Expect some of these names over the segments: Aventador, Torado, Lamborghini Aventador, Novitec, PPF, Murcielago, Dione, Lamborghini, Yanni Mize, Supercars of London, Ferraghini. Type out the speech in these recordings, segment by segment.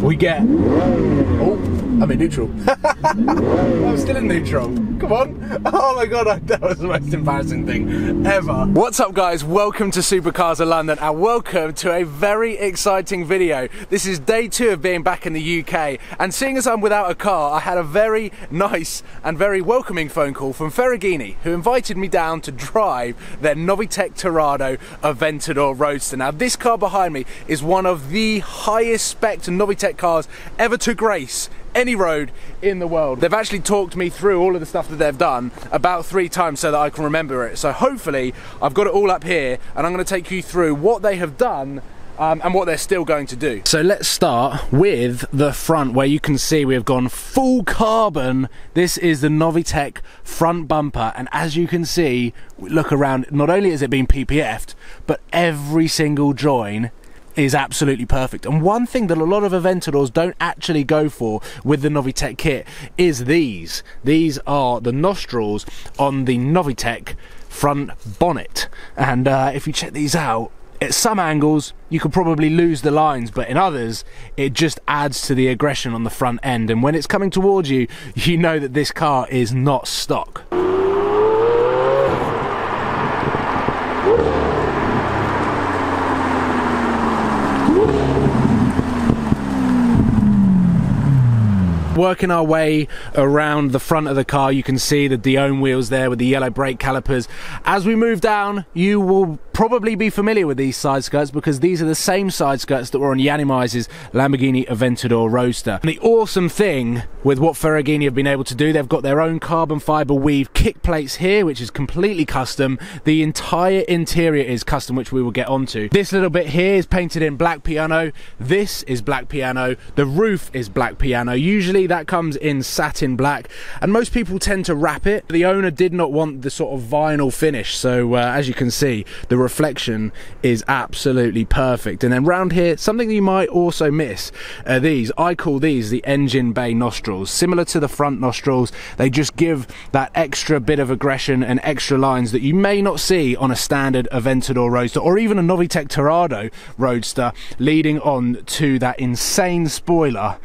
We get... Oh, I'm in neutral. I'm still in neutral. Come on. Oh my god, that was the most embarrassing thing ever. What's up guys? Welcome to Supercars of London and welcome to a very exciting video. This is day 2 of being back in the UK, and seeing as I'm without a car, I had a very nice and very welcoming phone call from Ferraghini, who invited me down to drive their Novitec Torado Aventador Roadster. Now this car behind me is one of the highest spec Novitec cars ever to grace any road in the world. They've actually talked me through all of the stuff that they've done about 3 times so that I can remember it. So hopefully I've got it all up here and I'm going to take you through what they have done and what they're still going to do. So let's start with the front, where you can see we have gone full carbon. This is the Novitec front bumper, and as you can see, look around, not only has it been PPF'd, but every single join is absolutely perfect. And one thing that a lot of Aventadors don't actually go for with the Novitec kit is these. These are the nostrils on the Novitec front bonnet, and if you check these out, at some angles you could probably lose the lines, but in others it just adds to the aggression on the front end, and when it's coming towards you, you know that this car is not stock. Working our way around the front of the car, you can see the Dione wheels there with the yellow brake calipers. As we move down, you will probably be familiar with these side skirts, because these are the same side skirts that were on Yanni Mize's Lamborghini Aventador Roadster. And the awesome thing with what Ferraghini have been able to do, they've got their own carbon fibre weave kick plates here, which is completely custom. The entire interior is custom, which we will get onto. This little bit here is painted in black piano. This is black piano. The roof is black piano. Usually that comes in satin black, and most people tend to wrap it. The owner did not want the sort of vinyl finish, so as you can see, the reflection is absolutely perfect. And then round here, something you might also miss are these. I call these the engine bay nostrils. Similar to the front nostrils, they just give that extra bit of aggression and extra lines that you may not see on a standard Aventador Roadster or even a Novitec Torado Roadster, leading on to that insane spoiler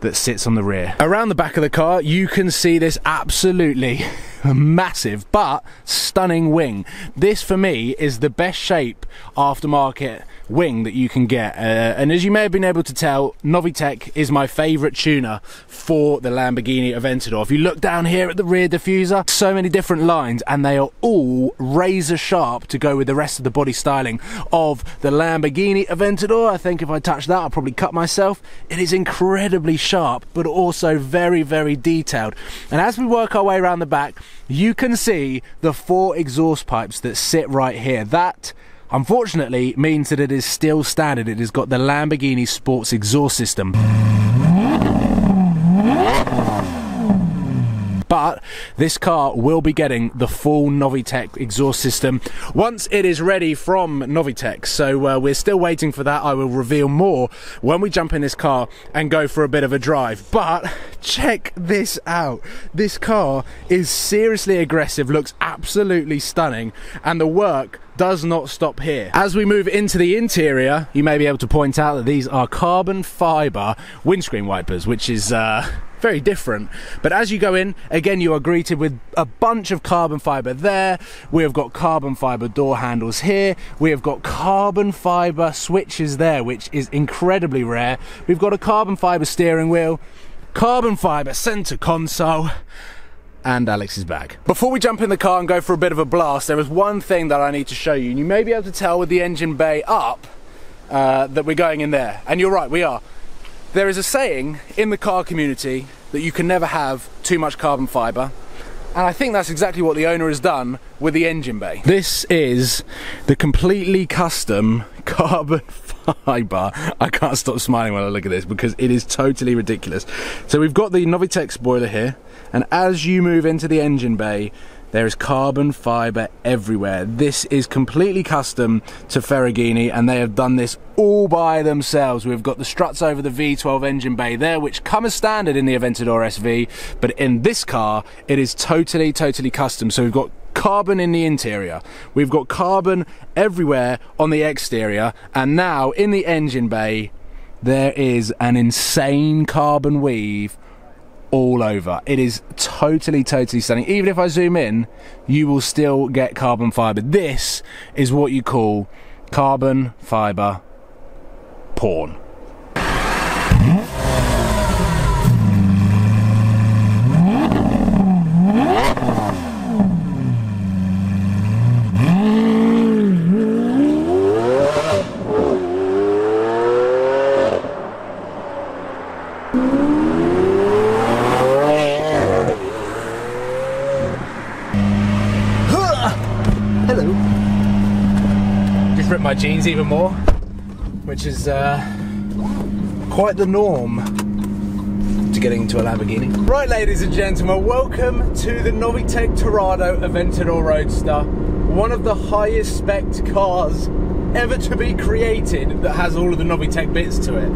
that sits on the rear. Around the back of the car, you can see this absolutely massive but stunning wing. This for me is the best shape aftermarket wing that you can get, and as you may have been able to tell, Novitec is my favorite tuner for the Lamborghini Aventador. If you look down here at the rear diffuser, so many different lines, and they are all razor sharp to go with the rest of the body styling of the Lamborghini Aventador. I think if I touch that, I'll probably cut myself. It is incredibly sharp, but also very, very detailed. And as we work our way around the back, you can see the 4 exhaust pipes that sit right here. That unfortunately means that it is still standard. It has got the Lamborghini Sports exhaust system. But this car will be getting the full Novitec exhaust system once it is ready from Novitec. So we're still waiting for that. I will reveal more when we jump in this car and go for a bit of a drive. But check this out. This car is seriously aggressive, looks absolutely stunning, and the work does not stop here. As we move into the interior, you may be able to point out that these are carbon fibre windscreen wipers, which is very different. But as you go in, again, you are greeted with a bunch of carbon fibre there. We have got carbon fibre door handles here. We have got carbon fibre switches there, which is incredibly rare. We've got a carbon fibre steering wheel, carbon fibre centre console, and Alex's bag. Before we jump in the car and go for a bit of a blast, there is one thing that I need to show you, and you may be able to tell with the engine bay up that we're going in there, and you're right, we are. There is a saying in the car community that you can never have too much carbon fibre, and I think that's exactly what the owner has done with the engine bay. This is the completely custom carbon fibre. I can't stop smiling when I look at this because it is totally ridiculous. So we've got the Novitec spoiler here, and as you move into the engine bay, there is carbon fibre everywhere. This is completely custom to Ferraghini, and they have done this all by themselves. We've got the struts over the V12 engine bay there, which come as standard in the Aventador SV, but in this car, it is totally, totally custom. So we've got carbon in the interior, we've got carbon everywhere on the exterior, and now in the engine bay, There is an insane carbon weave all over. It is totally, totally stunning. Even if I zoom in, you will still get carbon fibre. This is what you call carbon fibre porn. My jeans even more, which is quite the norm to getting into a Lamborghini. Right, ladies and gentlemen, welcome to the Novitec Torado Aventador Roadster, one of the highest spec cars ever to be created that has all of the Novitec bits to it.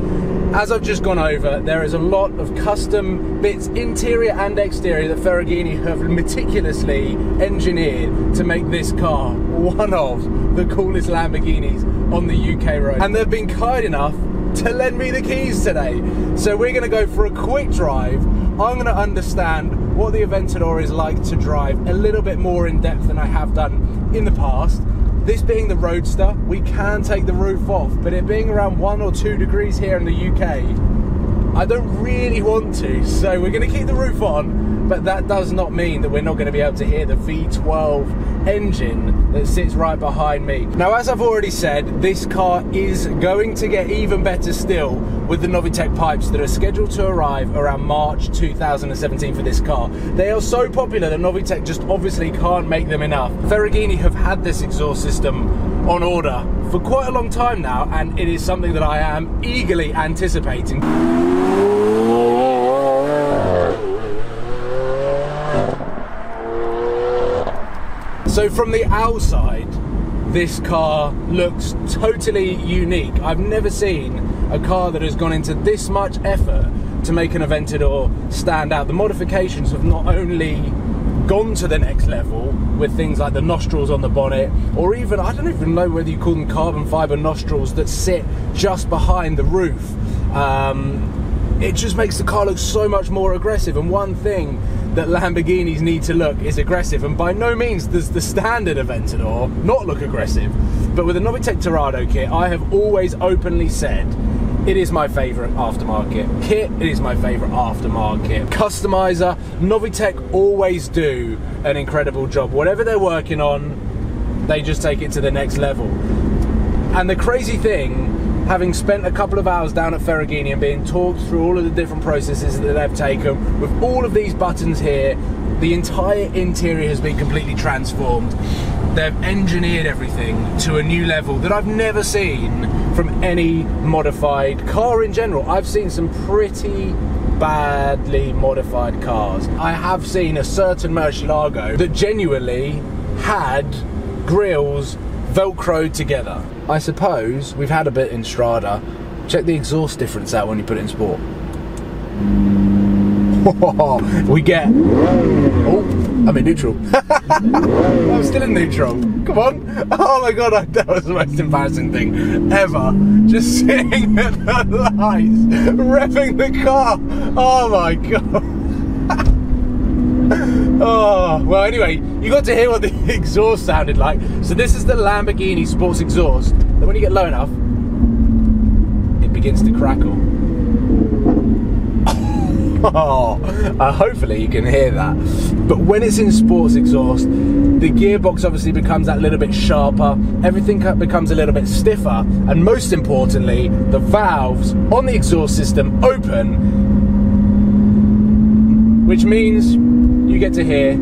As I've just gone over, there is a lot of custom bits, interior and exterior, that Ferraghini have meticulously engineered to make this car one of the coolest Lamborghinis on the UK road. And they've been kind enough to lend me the keys today. So we're gonna go for a quick drive. I'm gonna understand what the Aventador is like to drive a little bit more in depth than I have done in the past. This being the Roadster, we can take the roof off, but it being around 1 or 2 degrees here in the UK, I don't really want to, so we're going to keep the roof on, but that does not mean that we're not going to be able to hear the V12 engine that sits right behind me. Now, as I've already said, this car is going to get even better still with the Novitec pipes that are scheduled to arrive around March 2017 for this car. They are so popular that Novitec just obviously can't make them enough. Ferraghini have had this exhaust system on order for quite a long time now, and it is something that I am eagerly anticipating. So from the outside, this car looks totally unique. I've never seen a car that has gone into this much effort to make an Aventador stand out. The modifications have not only gone to the next level with things like the nostrils on the bonnet, or even, I don't even know whether you call them carbon fibre nostrils that sit just behind the roof. It just makes the car look so much more aggressive, and one thing that Lamborghinis need to look is aggressive, and by no means does the standard Aventador not look aggressive, but with the Novitec Torado kit, I have always openly said it is my favourite aftermarket kit, it is my favourite aftermarket customizer. Novitec always do an incredible job. Whatever they're working on, they just take it to the next level. And the crazy thing, having spent a couple of hours down at Ferraghini and being talked through all of the different processes that they've taken, with all of these buttons here, the entire interior has been completely transformed. They've engineered everything to a new level that I've never seen from any modified car in general. I've seen some pretty badly modified cars. I have seen a certain Murcielago that genuinely had grills velcroed together. I suppose we've had a bit in Strada. Check the exhaust difference out when you put it in sport. We get... Oh, I'm in neutral. I'm still in neutral. Come on. Oh my god, that was the most embarrassing thing ever. Just sitting at the lights, revving the car. Oh my god. Oh, well anyway, you got to hear what the exhaust sounded like. So this is the Lamborghini sports exhaust. Then when you get low enough, it begins to crackle. Oh, hopefully you can hear that. But when it's in sports exhaust, the gearbox obviously becomes that little bit sharper, everything becomes a little bit stiffer, and most importantly, the valves on the exhaust system open, which means you get to hear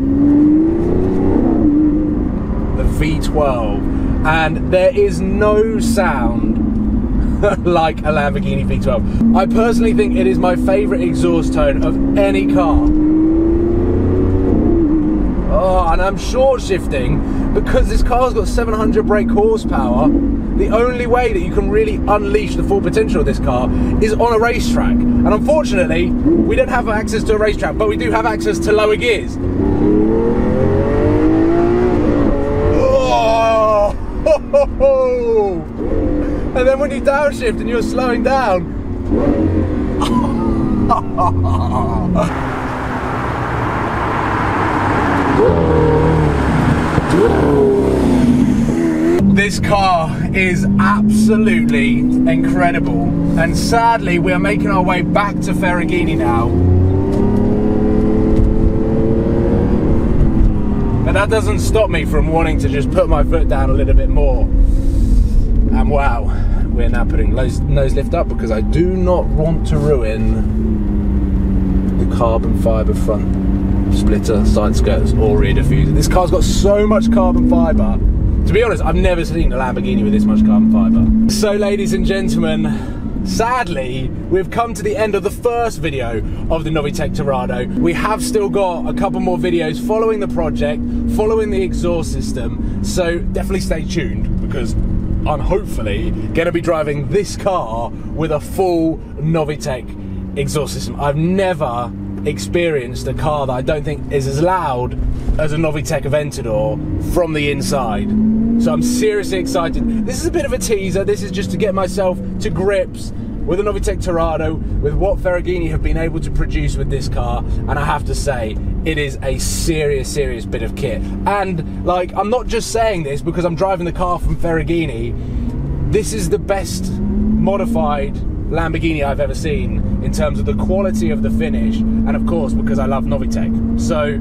the V12, and there is no sound like a Lamborghini V12. I personally think it is my favourite exhaust tone of any car. Oh, and I'm short shifting because this car's got 700 brake horsepower. The only way that you can really unleash the full potential of this car is on a racetrack. And unfortunately, we don't have access to a racetrack, but we do have access to lower gears. Oh! Ho, ho, ho. And then when you downshift and you're slowing down, This car is absolutely incredible, and sadly we are making our way back to Ferraghini now. But that doesn't stop me from wanting to just put my foot down a little bit more. And wow, we're now putting nose lift up because I do not want to ruin the carbon fibre front splitter, side skirts or rear diffuser. This car's got so much carbon fibre. To be honest, I've never seen a Lamborghini with this much carbon fibre. So ladies and gentlemen, sadly, we've come to the end of the first video of the Novitec Torado. We have still got a couple more videos following the project, following the exhaust system, so definitely stay tuned because I'm hopefully going to be driving this car with a full Novitec exhaust system. I've never experienced a car that I don't think is as loud as a Novitec Aventador from the inside. So I'm seriously excited. This is a bit of a teaser. This is just to get myself to grips with a Novitec Torado, with what Ferraghini have been able to produce with this car. And I have to say, it is a serious bit of kit. And like, I'm not just saying this because I'm driving the car from Ferraghini. This is the best modified Lamborghini I've ever seen in terms of the quality of the finish, and of course because I love Novitec. So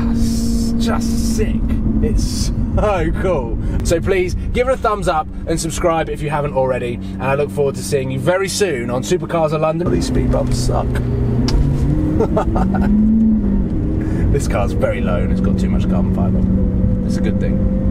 that's just sick. It's so cool. So please give it a thumbs up and subscribe if you haven't already, and I look forward to seeing you very soon on Supercars of London. These speed bumps suck. This car's very low and it's got too much carbon fibre. It's a good thing.